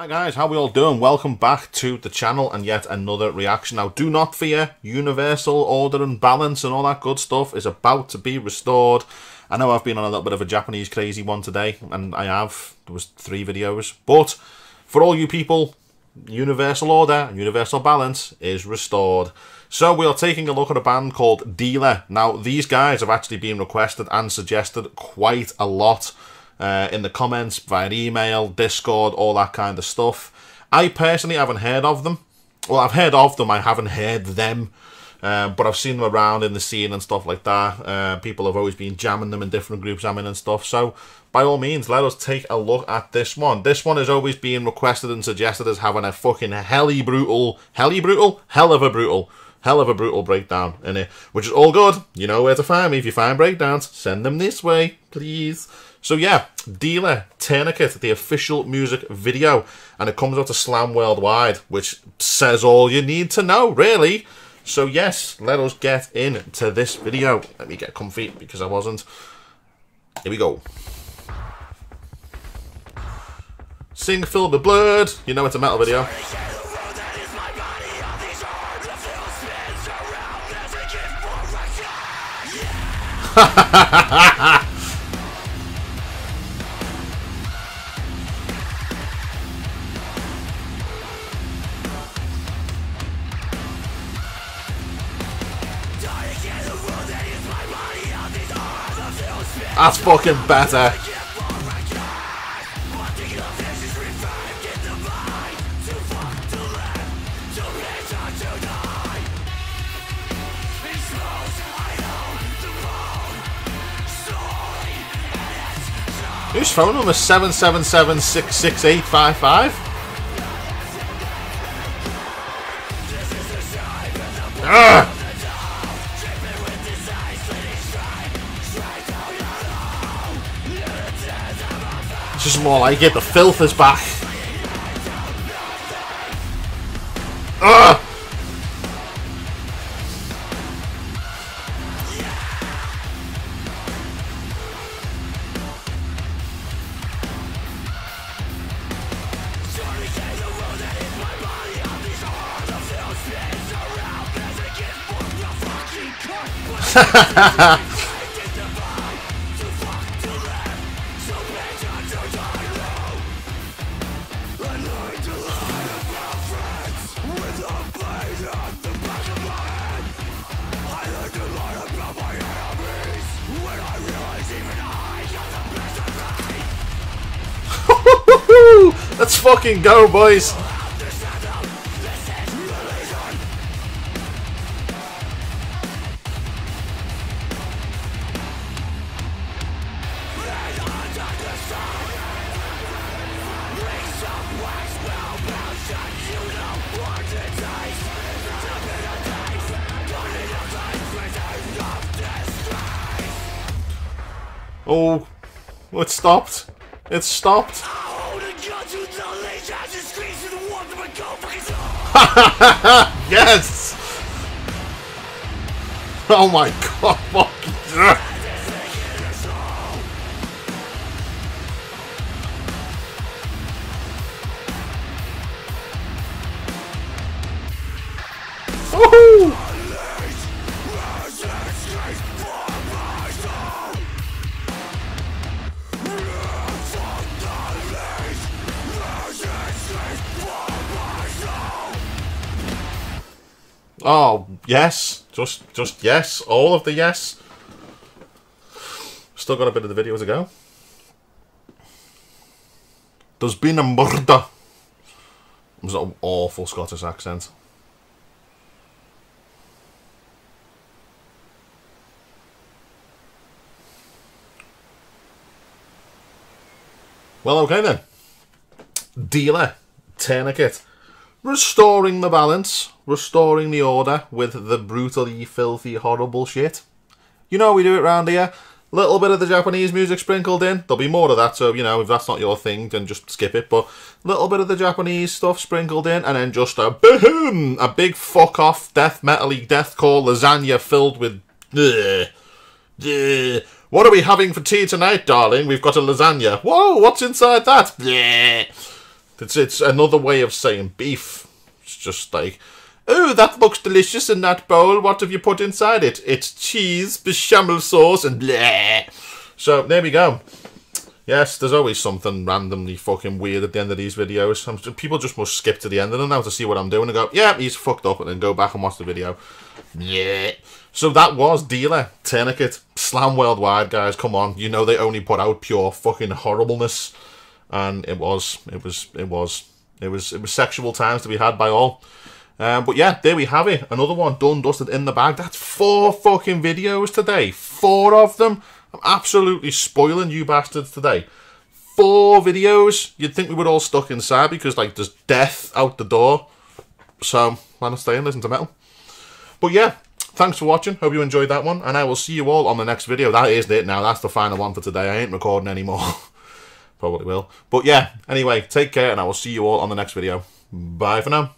Hi guys, how we all doing? Welcome back to the channel and yet another reaction. Now do not fear, universal order and balance and all that good stuff is about to be restored. I know I've been on a little bit of a Japanese crazy one today, and I have. There was 3 videos. But for all you people, universal order and universal balance is restored. So we are taking a look at a band called Dealer. Now these guys have actually been requested and suggested quite a lot. In the comments, via email, Discord, all that kind of stuff. I personally haven't heard of them. Well, I've heard of them, I haven't heard them. But I've seen them around in the scene and stuff like that. People have always been jamming them in different groups I'm in and stuff. So, by all means, let us take a look at this one. This one is always being requested and suggested as having a fucking hell of a brutal breakdown in it, which is all good. You know where to find me. If you find breakdowns, send them this way, please. So yeah, Dealer, Tourniquet, the official music video, and it comes out to Slam Worldwide, which says all you need to know, really. So yes, let us get into this video. Let me get comfy, because I wasn't. Here we go. Sing Fill the Blood. You know it's a metal video. That's fucking better. Whose phone number is 777-66855? Ugh! It's just more like it, the filth is back. Ugh! Let's fucking go, boys. Oh, it stopped. It stopped. Yes! Oh my god. Woohoo! Oh, yes. Just yes. All of the yes. Still got a bit of the video to go. There's been a murder. It was an awful Scottish accent. Well, okay then. Dealer, Tourniquet. Restoring the balance, restoring the order with the brutally filthy horrible shit. You know we do it round here. Little bit of the Japanese music sprinkled in. There'll be more of that, so you know, if that's not your thing, then just skip it. But little bit of the Japanese stuff sprinkled in, and then just a boom, a big fuck off death metal-y deathcore lasagna filled with what are we having for tea tonight, darling? We've got a lasagna. Whoa, what's inside that? It's another way of saying beef. It's just like, oh, that looks delicious in that bowl. What have you put inside it? It's cheese, bechamel sauce, and bleh. So, there we go. Yes, there's always something randomly fucking weird at the end of these videos. People just must skip to the end of them now to see what I'm doing and go, yeah, he's fucked up, and then go back and watch the video. Yeah. So that was Dealer, Tourniquet, Slam Worldwide, guys. Come on. You know they only put out pure fucking horribleness. And it was sexual times to be had by all. But yeah, there we have it. Another one done, dusted, in the bag. That's 4 fucking videos today. 4 of them. I'm absolutely spoiling you bastards today. 4 videos. You'd think we were all stuck inside because, like, there's death out the door. So, why not stay and listen to metal? But yeah, thanks for watching. Hope you enjoyed that one. And I will see you all on the next video. That is it now. That's the final one for today. I ain't recording anymore. Probably will. But yeah, anyway, take care and I will see you all on the next video. Bye for now.